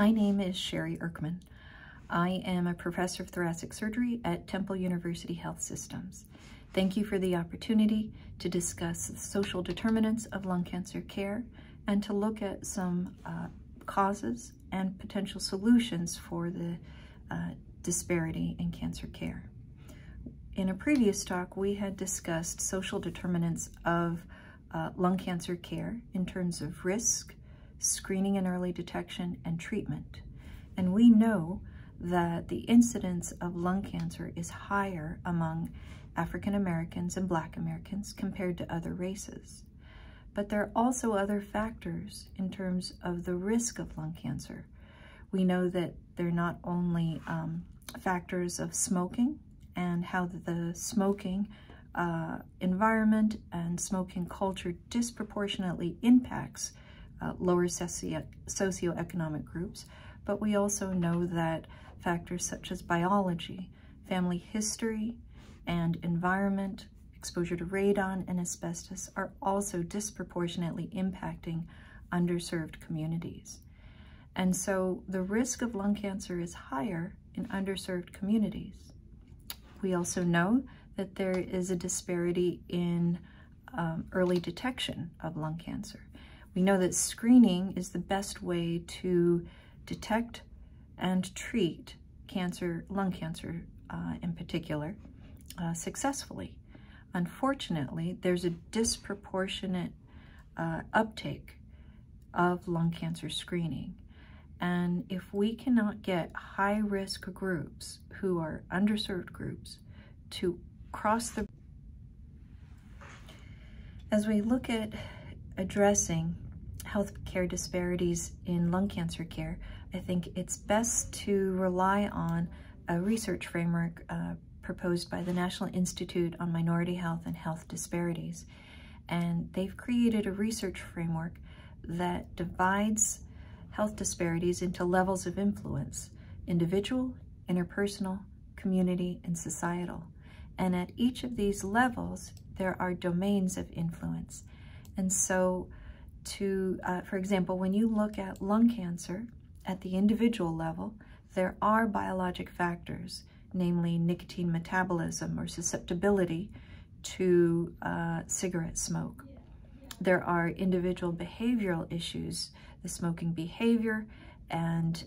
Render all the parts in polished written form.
My name is Sherry Erkman. I am a professor of thoracic surgery at Temple University Health Systems. Thank you for the opportunity to discuss the social determinants of lung cancer care and to look at some causes and potential solutions for the disparity in cancer care. In a previous talk, we had discussed social determinants of lung cancer care in terms of risk, screening and early detection, and treatment. And we know that the incidence of lung cancer is higher among African Americans and Black Americans compared to other races. But there are also other factors in terms of the risk of lung cancer. We know that they're not only factors of smoking and how the smoking environment and smoking culture disproportionately impacts lower socioeconomic groups, but we also know that factors such as biology, family history, and environment, exposure to radon and asbestos are also disproportionately impacting underserved communities. And so the risk of lung cancer is higher in underserved communities. We also know that there is a disparity in early detection of lung cancer. We know that screening is the best way to detect and treat cancer, lung cancer in particular, successfully. Unfortunately, there's a disproportionate uptake of lung cancer screening. And if we cannot get high-risk groups who are underserved groups to cross the... As we look at addressing healthcare disparities in lung cancer care, I think it's best to rely on a research framework proposed by the National Institute on Minority Health and Health Disparities. And they've created a research framework that divides health disparities into levels of influence: individual, interpersonal, community, and societal. And at each of these levels, there are domains of influence. And so, for example, when you look at lung cancer at the individual level, there are biologic factors, namely nicotine metabolism or susceptibility to cigarette smoke. There are individual behavioral issues, the smoking behavior, and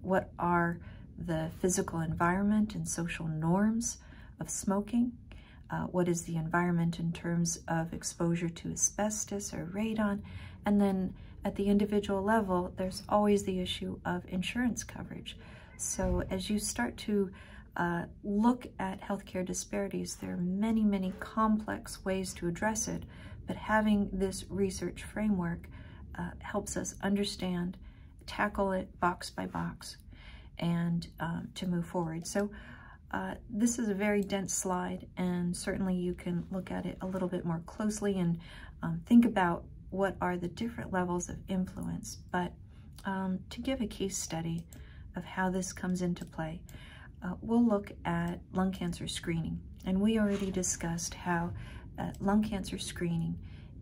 what are the physical environment and social norms of smoking. What is the environment in terms of exposure to asbestos or radon? And then at the individual level, there's always the issue of insurance coverage. So as you start to look at healthcare disparities, there are many, many complex ways to address it, but having this research framework helps us understand, tackle it box by box, and to move forward. So this is a very dense slide, and certainly you can look at it a little bit more closely and think about what are the different levels of influence. But to give a case study of how this comes into play, we'll look at lung cancer screening. And we already discussed how lung cancer screening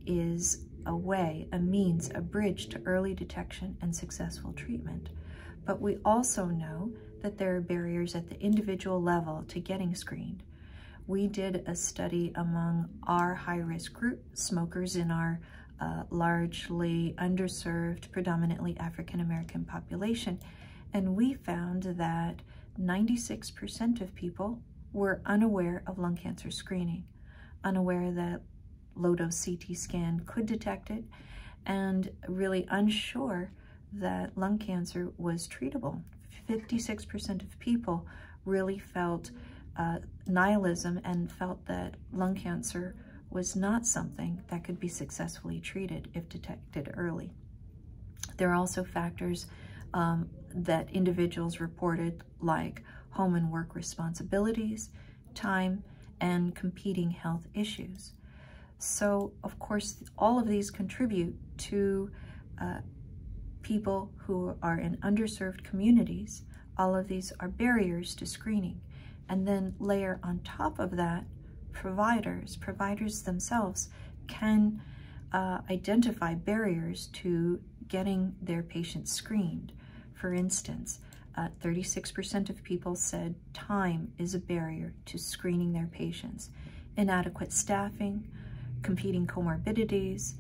is a way, a means, a bridge to early detection and successful treatment. But we also know that there are barriers at the individual level to getting screened. We did a study among our high-risk group, smokers in our largely underserved, predominantly African-American population, and we found that 96% of people were unaware of lung cancer screening, unaware that low-dose CT scan could detect it, and really unsure that lung cancer was treatable. 56% of people really felt nihilism and felt that lung cancer was not something that could be successfully treated if detected early. There are also factors that individuals reported, like home and work responsibilities, time, and competing health issues. So, of course, all of these contribute to people who are in underserved communities. All of these are barriers to screening. And then layer on top of that, providers themselves can identify barriers to getting their patients screened. For instance, 36% of people said time is a barrier to screening their patients. Inadequate staffing, competing comorbidities,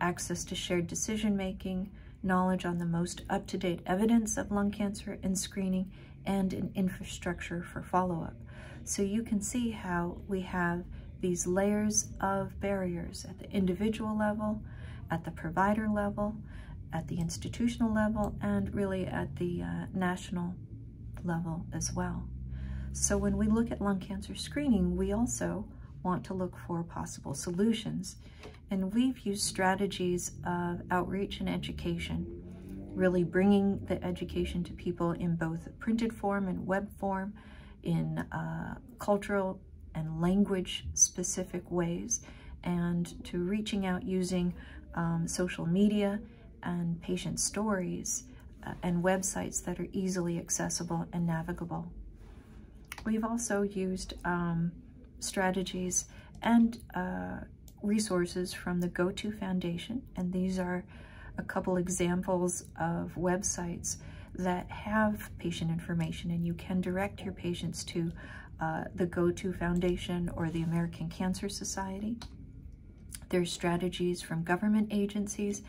access to shared decision-making, knowledge on the most up-to-date evidence of lung cancer and screening, and an infrastructure for follow-up. So you can see how we have these layers of barriers at the individual level, at the provider level, at the institutional level, and really at the national level as well. So when we look at lung cancer screening, we also want to look for possible solutions. And we've used strategies of outreach and education, really bringing the education to people in both printed form and web form, in cultural and language specific ways, and to reaching out using social media and patient stories and websites that are easily accessible and navigable. We've also used strategies and resources from the GoTo Foundation, and these are a couple examples of websites that have patient information, and you can direct your patients to the GoTo Foundation or the American Cancer Society. There's strategies from government agencies,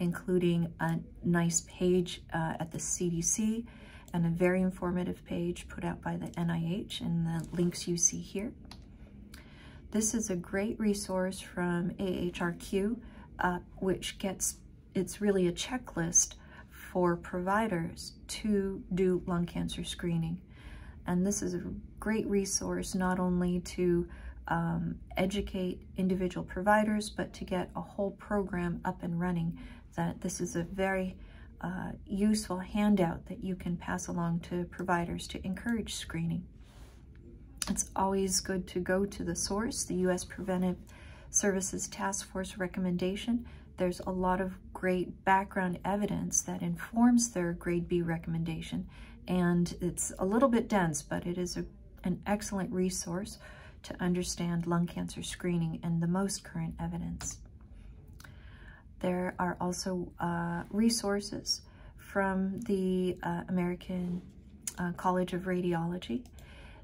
including a nice page at the CDC and a very informative page put out by the NIH, and the links you see here. This is a great resource from AHRQ, which gets, it's really a checklist for providers to do lung cancer screening. And this is a great resource not only to educate individual providers, but to get a whole program up and running. That this is a very useful handout that you can pass along to providers to encourage screening. It's always good to go to the source, the US Preventive Services Task Force recommendation. There's a lot of great background evidence that informs their grade B recommendation, and it's a little bit dense, but it is an excellent resource to understand lung cancer screening and the most current evidence. There are also resources from the American College of Radiology.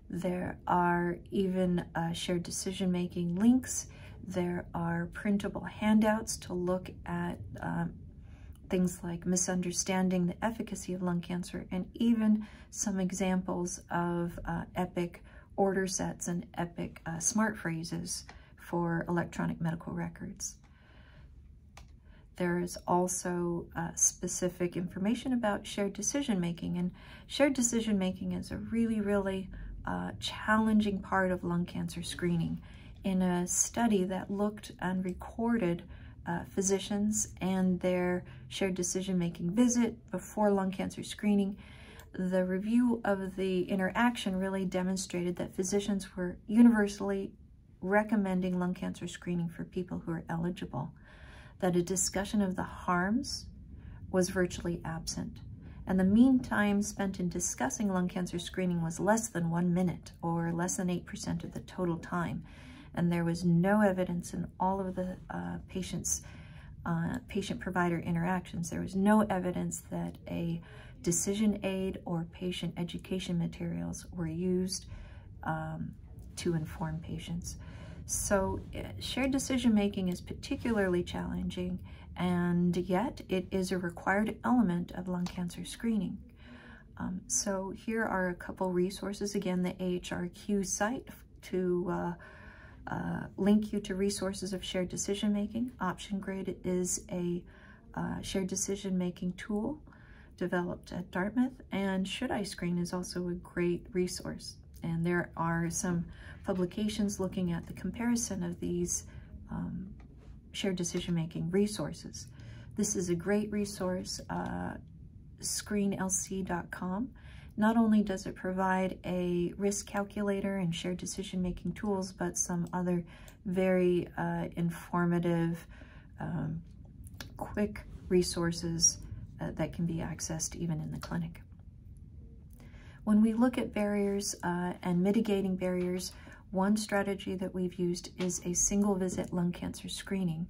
There are even shared decision-making links. There are printable handouts to look at things like misunderstanding the efficacy of lung cancer, and even some examples of Epic order sets and Epic smart phrases for electronic medical records. There is also specific information about shared decision-making, and shared decision-making is a really, really challenging part of lung cancer screening. In a study that looked and recorded physicians and their shared decision-making visit before lung cancer screening, the review of the interaction really demonstrated that physicians were universally recommending lung cancer screening for people who are eligible, that a discussion of the harms was virtually absent, and the mean time spent in discussing lung cancer screening was less than 1 minute, or less than 8% of the total time, and there was no evidence in all of the patient-provider interactions. There was no evidence that a decision aid or patient education materials were used to inform patients. So shared decision-making is particularly challenging, and yet it is a required element of lung cancer screening. So here are a couple resources. Again, the AHRQ site to link you to resources of shared decision-making. OptionGrid is a shared decision-making tool developed at Dartmouth, and Should I Screen is also a great resource. And there are some publications looking at the comparison of these shared decision-making resources. This is a great resource, screenlc.com. Not only does it provide a risk calculator and shared decision-making tools, but some other very informative, quick resources that can be accessed even in the clinic. When we look at barriers and mitigating barriers, one strategy that we've used is a single visit lung cancer screening.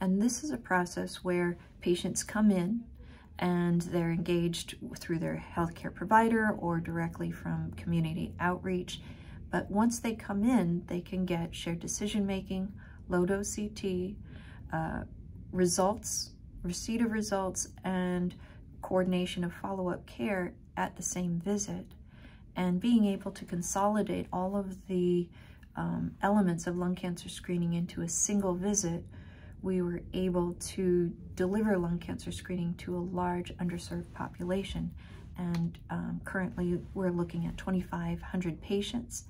And this is a process where patients come in and they're engaged through their healthcare provider or directly from community outreach. But once they come in, they can get shared decision-making, low-dose CT, results, receipt of results, and coordination of follow-up care at the same visit. And being able to consolidate all of the elements of lung cancer screening into a single visit, we were able to deliver lung cancer screening to a large underserved population. And currently we're looking at 2,500 patients,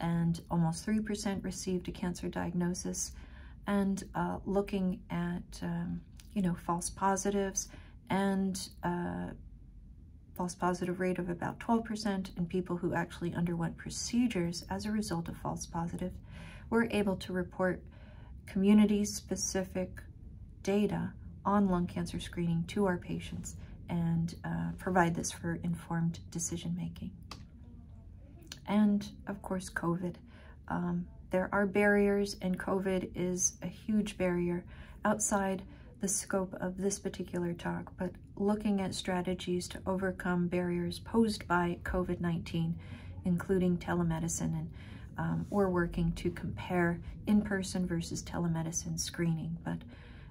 and almost 3% received a cancer diagnosis, and looking at, you know, false positives and false positive rate of about 12%, and people who actually underwent procedures as a result of false positive, were able to report community-specific data on lung cancer screening to our patients and provide this for informed decision-making. And of course, COVID. There are barriers, and COVID is a huge barrier outside the scope of this particular talk, but looking at strategies to overcome barriers posed by COVID-19, including telemedicine, and we're working to compare in-person versus telemedicine screening. But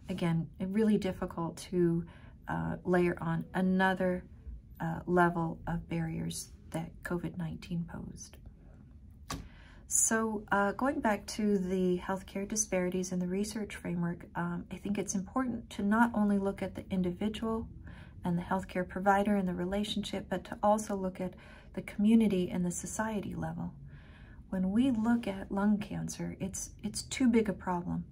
again, really difficult to layer on another level of barriers that COVID-19 posed. So going back to the healthcare disparities in the research framework, I think it's important to not only look at the individual and the healthcare provider and the relationship, but to also look at the community and the society level. When we look at lung cancer, it's too big a problem,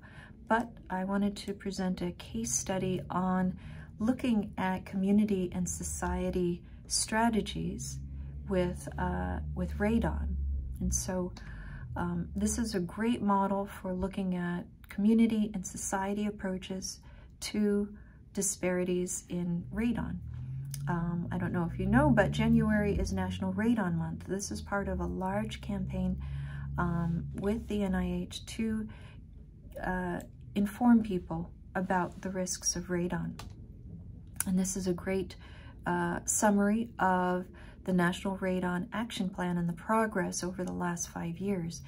but I wanted to present a case study on looking at community and society strategies with radon. And so this is a great model for looking at community and society approaches to disparities in radon. I don't know if you know, but January is National Radon Month. This is part of a large campaign with the NIH to inform people about the risks of radon. And this is a great summary of the National Radon Action Plan and the progress over the last 5 years.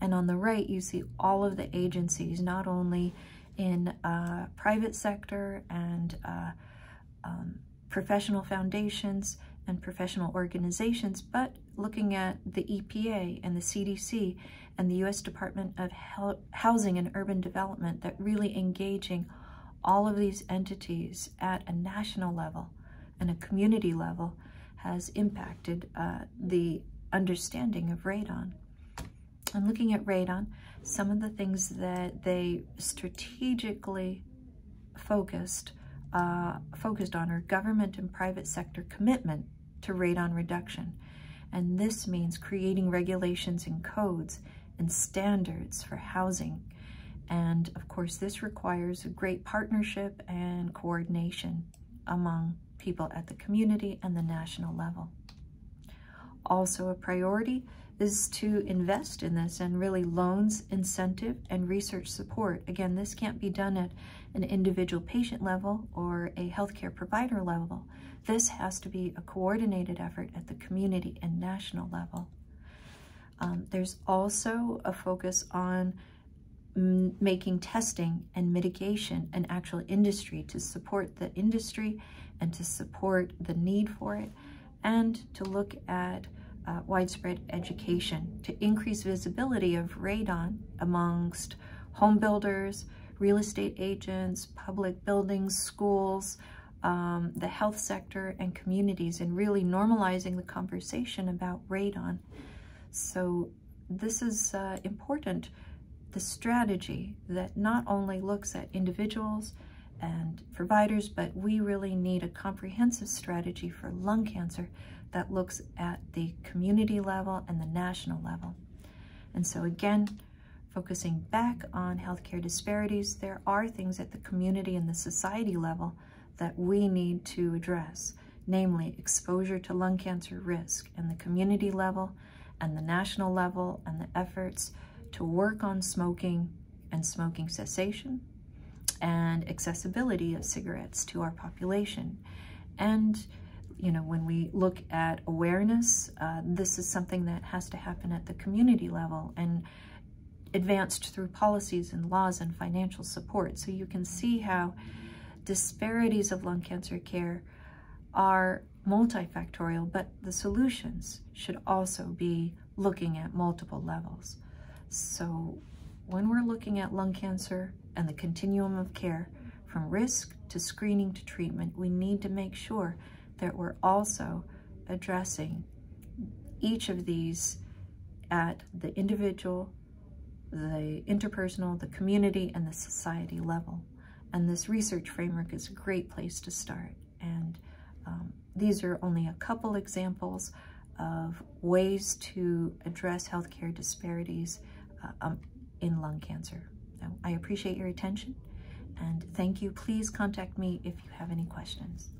And on the right, you see all of the agencies, not only in private sector and professional foundations and professional organizations, but looking at the EPA and the CDC and the US Department of Housing and Urban Development, that really engaging all of these entities at a national level and a community level has impacted the understanding of radon. And looking at radon, some of the things that they strategically focused on are government and private sector commitment to radon reduction. And this means creating regulations and codes and standards for housing. And of course, this requires a great partnership and coordination among people at the community and the national level. Also a priority is to invest in this, and really loans, incentive, and research support. Again, this can't be done at an individual patient level or a healthcare provider level. This has to be a coordinated effort at the community and national level. There's also a focus on making testing and mitigation an actual industry, to support the industry and to support the need for it, and to look at widespread education to increase visibility of radon amongst home builders, real estate agents, public buildings, schools, the health sector, and communities, and really normalizing the conversation about radon. So this is important, the strategy that not only looks at individuals and providers, but we really need a comprehensive strategy for lung cancer that looks at the community level and the national level. And so again, focusing back on healthcare disparities, there are things at the community and the society level that we need to address, namely exposure to lung cancer risk, and the community level and the national level, and the efforts to work on smoking and smoking cessation, and accessibility of cigarettes to our population, And you know, when we look at awareness, this is something that has to happen at the community level and advanced through policies and laws and financial support. So you can see how disparities of lung cancer care are multifactorial, but the solutions should also be looking at multiple levels. So when we're looking at lung cancer and the continuum of care, from risk to screening to treatment, we need to make sure that we're also addressing each of these at the individual, the interpersonal, the community, and the society level. And this research framework is a great place to start. And these are only a couple examples of ways to address healthcare disparities in lung cancer. So I appreciate your attention and thank you. Please contact me if you have any questions.